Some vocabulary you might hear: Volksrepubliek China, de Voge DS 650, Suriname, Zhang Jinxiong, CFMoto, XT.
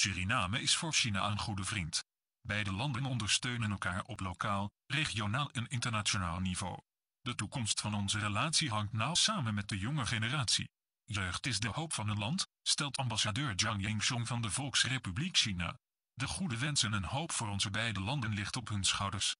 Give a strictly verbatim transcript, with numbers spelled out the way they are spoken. Suriname is voor China een goede vriend. Beide landen ondersteunen elkaar op lokaal, regionaal en internationaal niveau. De toekomst van onze relatie hangt nauw samen met de jonge generatie. Jeugd is de hoop van een land, stelt ambassadeur Zhang Jinxiong van de Volksrepubliek China. De goede wensen en hoop voor onze beide landen ligt op hun schouders.